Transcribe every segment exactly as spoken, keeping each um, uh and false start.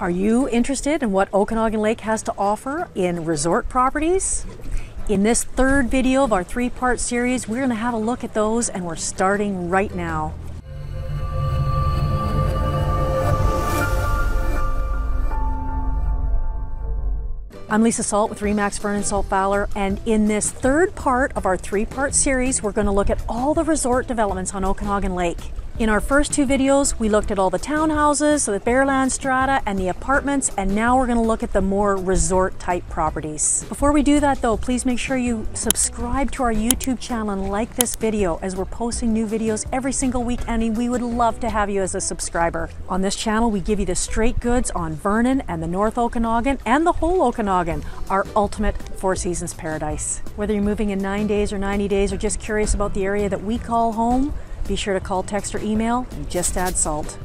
Are you interested in what Okanagan Lake has to offer in resort properties? In this third video of our three-part series, we're going to have a look at those, and we're starting right now. I'm Lisa Salt with RE/MAX Vernon Salt Fowler, and in this third part of our three-part series, we're going to look at all the resort developments on Okanagan Lake. In our first two videos, we looked at all the townhouses, so the Bearland strata and the apartments, and now we're going to look at the more resort type properties. Before we do that though, please make sure you subscribe to our YouTube channel and like this video, as we're posting new videos every single week, and we would love to have you as a subscriber. On this channel, we give you the straight goods on Vernon and the North Okanagan and the whole Okanagan, our ultimate Four Seasons paradise. Whether you're moving in nine days or ninety days, or just curious about the area that we call home, be sure to call, text, or email, and just add salt.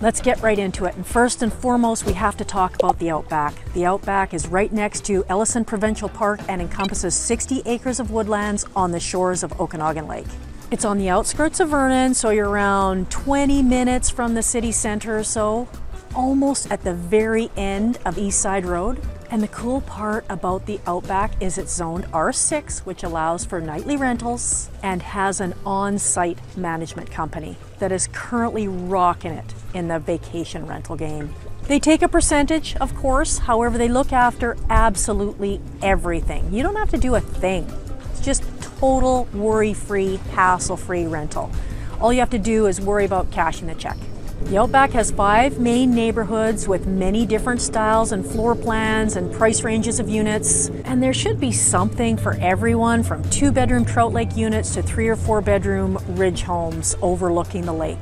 Let's get right into it. And first and foremost, we have to talk about the Outback. The Outback is right next to Ellison Provincial Park and encompasses sixty acres of woodlands on the shores of Okanagan Lake. It's on the outskirts of Vernon, so you're around twenty minutes from the city center or so, almost at the very end of East Side Road. And the cool part about the Outback is it's zoned R six, which allows for nightly rentals, and has an on-site management company that is currently rocking it in the vacation rental game. They take a percentage, of course, however, they look after absolutely everything. You don't have to do a thing. It's just total worry-free, hassle-free rental. All you have to do is worry about cashing the check. The Outback has five main neighborhoods with many different styles and floor plans and price ranges of units. And there should be something for everyone, from two bedroom Trout Lake units to three or four bedroom ridge homes overlooking the lake,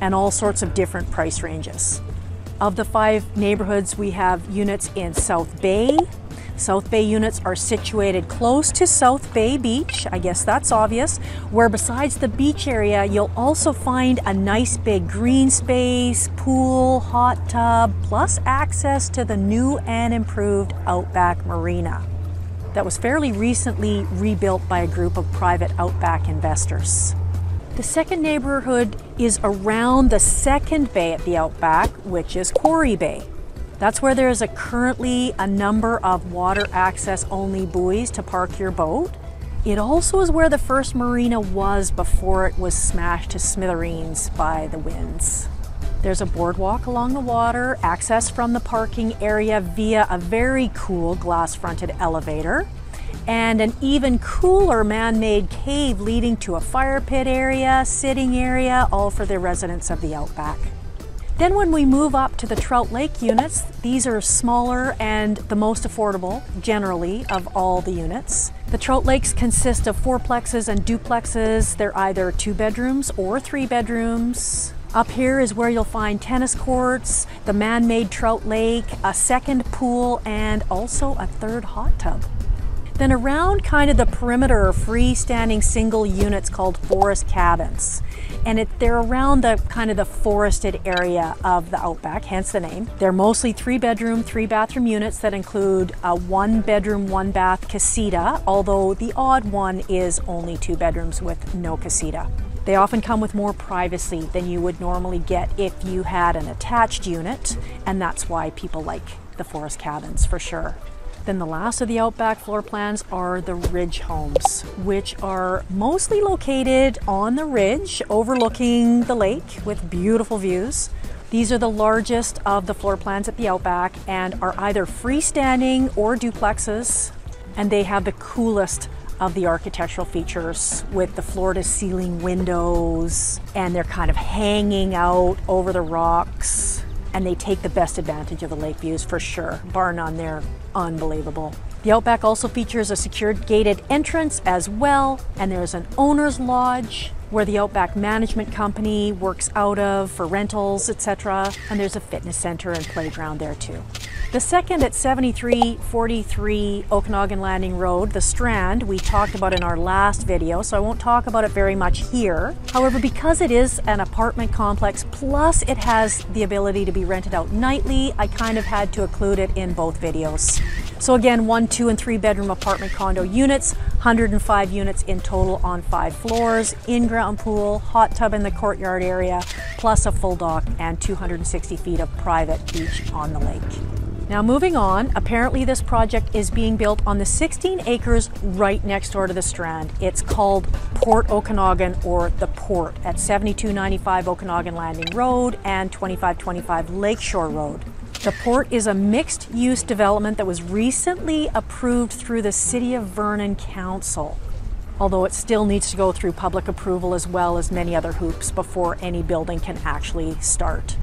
and all sorts of different price ranges. Of the five neighborhoods, we have units in South Bay. South Bay units are situated close to South Bay Beach, I guess that's obvious, where besides the beach area, you'll also find a nice big green space, pool, hot tub, plus access to the new and improved Outback Marina that was fairly recently rebuilt by a group of private Outback investors. The second neighborhood is around the second bay at the Outback, which is Quarry Bay. That's where there is a currently a number of water access only buoys to park your boat. It also is where the first marina was before it was smashed to smithereens by the winds. There's a boardwalk along the water, access from the parking area via a very cool glass-fronted elevator, and an even cooler man-made cave leading to a fire pit area, sitting area, all for the residents of the Outback. Then when we move up to the Trout Lake units, these are smaller and the most affordable, generally, of all the units. The Trout Lakes consist of fourplexes and duplexes. They're either two bedrooms or three bedrooms. Up here is where you'll find tennis courts, the man-made Trout Lake, a second pool, and also a third hot tub. Then around kind of the perimeter are freestanding single units called forest cabins. And it, they're around the kind of the forested area of the Outback, hence the name. They're mostly three bedroom, three bathroom units that include a one bedroom, one bath casita, although the odd one is only two bedrooms with no casita. They often come with more privacy than you would normally get if you had an attached unit, and that's why people like the forest cabins for sure. Then the last of the Outback floor plans are the ridge homes, which are mostly located on the ridge overlooking the lake with beautiful views. These are the largest of the floor plans at the Outback and are either freestanding or duplexes, and they have the coolest of the architectural features with the floor-to-ceiling windows, and they're kind of hanging out over the rocks, and they take the best advantage of the lake views for sure, bar none. There. Unbelievable. The Outback also features a secured gated entrance as well, and there's an owner's lodge where the Outback management company works out of for rentals, et cetera. And there's a fitness center and playground there too. The second at seventy-three forty-three Okanagan Landing Road, the Strand, we talked about in our last video, so I won't talk about it very much here. However, because it is an apartment complex, plus it has the ability to be rented out nightly, I kind of had to include it in both videos. So again, one, two, and three bedroom apartment condo units, one hundred five units in total on five floors, in-ground pool, hot tub in the courtyard area, plus a full dock and two hundred sixty feet of private beach on the lake. Now moving on, apparently this project is being built on the sixteen acres right next door to the Strand. It's called Port Okanagan, or The Port, at seventy-two ninety-five Okanagan Landing Road and twenty-five twenty-five Lakeshore Road. The Port is a mixed-use development that was recently approved through the City of Vernon Council, although it still needs to go through public approval as well as many other hoops before any building can actually start.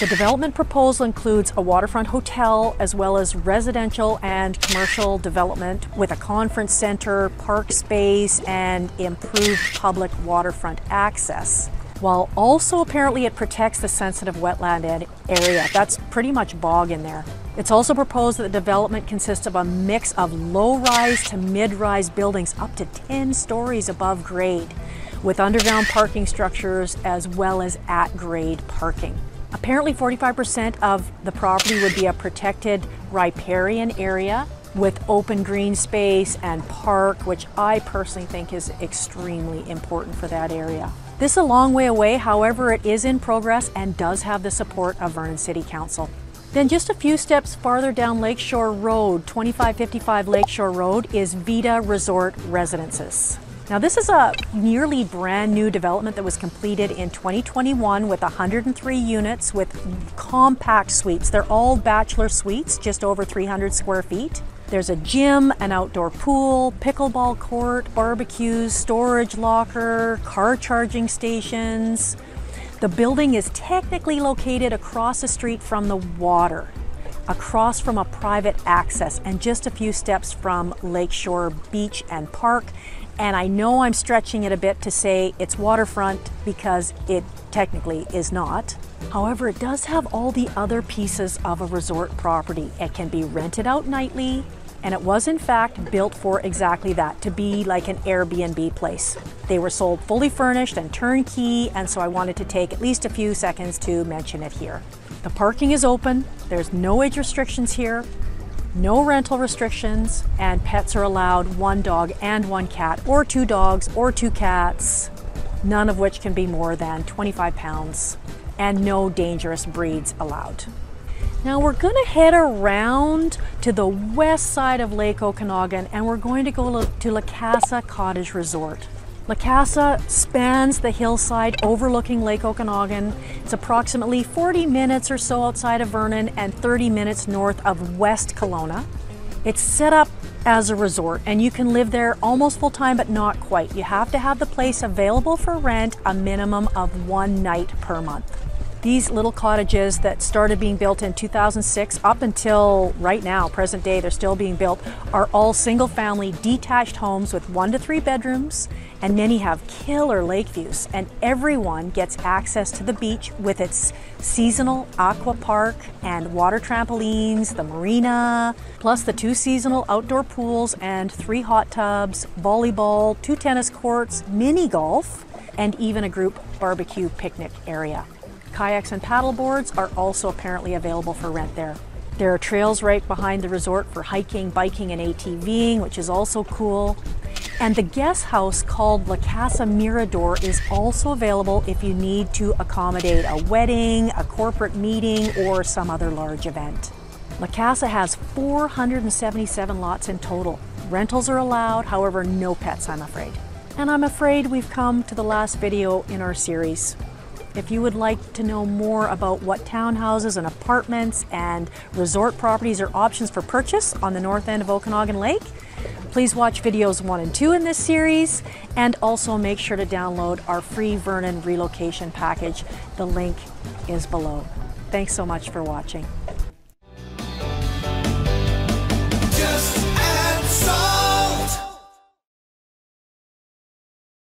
The development proposal includes a waterfront hotel as well as residential and commercial development with a conference center, park space, and improved public waterfront access. While also apparently it protects the sensitive wetland area. That's pretty much bog in there. It's also proposed that the development consists of a mix of low-rise to mid-rise buildings up to ten stories above grade, with underground parking structures as well as at-grade parking. Apparently forty-five percent of the property would be a protected riparian area with open green space and park, which I personally think is extremely important for that area. This is a long way away, however it is in progress and does have the support of Vernon City Council. Then just a few steps farther down Lakeshore Road, twenty-five fifty-five Lakeshore Road, is Vita Resort Residences. Now this is a nearly brand new development that was completed in twenty twenty-one with one hundred three units with compact suites. They're all bachelor suites, just over three hundred square feet. There's a gym, an outdoor pool, pickleball court, barbecues, storage locker, car charging stations. The building is technically located across the street from the water, across from a private access, and just a few steps from Lakeshore Beach and Park. And I know I'm stretching it a bit to say it's waterfront because it technically is not. However, it does have all the other pieces of a resort property. It can be rented out nightly, and it was in fact built for exactly that, to be like an Airbnb place. They were sold fully furnished and turnkey, and so I wanted to take at least a few seconds to mention it here. The parking is open, there's no age restrictions here, no rental restrictions, and pets are allowed, one dog and one cat, or two dogs or two cats, none of which can be more than twenty-five pounds. And no dangerous breeds allowed. Now we're going to head around to the west side of Lake Okanagan, and we're going to go to La Casa Cottage Resort. La Casa spans the hillside overlooking Lake Okanagan. It's approximately forty minutes or so outside of Vernon and thirty minutes north of West Kelowna. It's set up as a resort, and you can live there almost full time, but not quite. You have to have the place available for rent a minimum of one night per month. These little cottages that started being built in two thousand six up until right now, present day, they're still being built, are all single family detached homes with one to three bedrooms, and many have killer lake views, and everyone gets access to the beach with its seasonal aqua park and water trampolines, the marina, plus the two seasonal outdoor pools and three hot tubs, volleyball, two tennis courts, mini golf, and even a group barbecue picnic area. Kayaks and paddle boards are also apparently available for rent there. There are trails right behind the resort for hiking, biking, and ATVing, which is also cool. And the guest house called La Casa Mirador is also available if you need to accommodate a wedding, a corporate meeting, or some other large event. La Casa has four hundred seventy-seven lots in total. Rentals are allowed, however, no pets, I'm afraid. And I'm afraid we've come to the last video in our series. If you would like to know more about what townhouses and apartments and resort properties are options for purchase on the north end of Okanagan Lake, please watch videos one and two in this series, and also make sure to download our free Vernon relocation package. The link is below. Thanks so much for watching.